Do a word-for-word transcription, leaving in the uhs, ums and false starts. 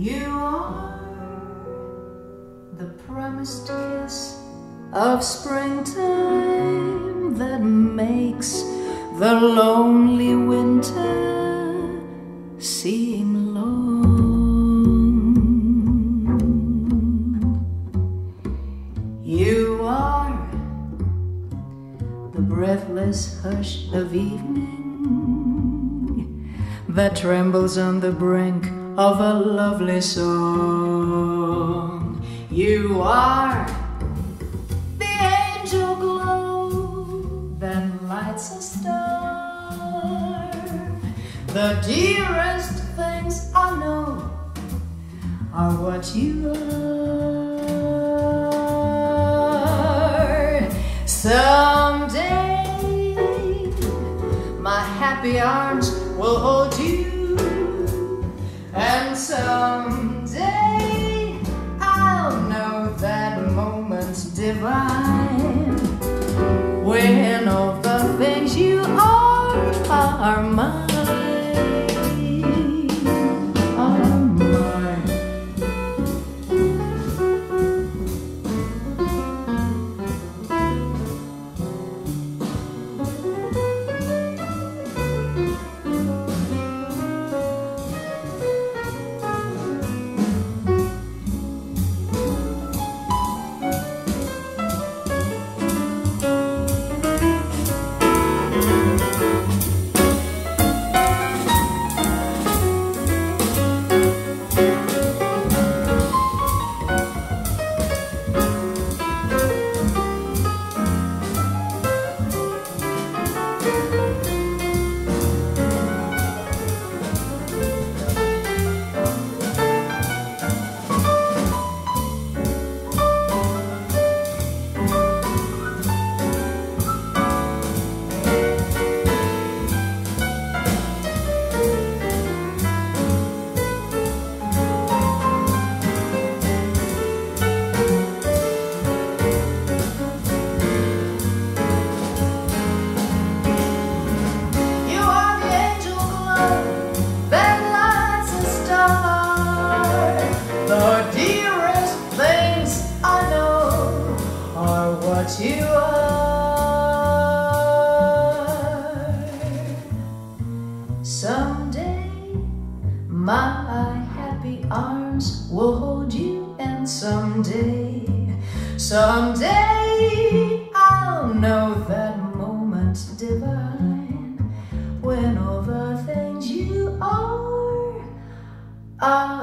You are the promised kiss of springtime that makes the lonely winter seem long. You are the breathless hush of evening that trembles on the brink of a lovely song. You are the angel glow that lights a star. The dearest things I know are what you are. Someday my happy arms will hold you, and someday I'll know that moment's divine, when all the things you are are mine, are mine. You are. Someday my happy arms will hold you, and someday, someday I'll know that moment's divine, when all the things you are are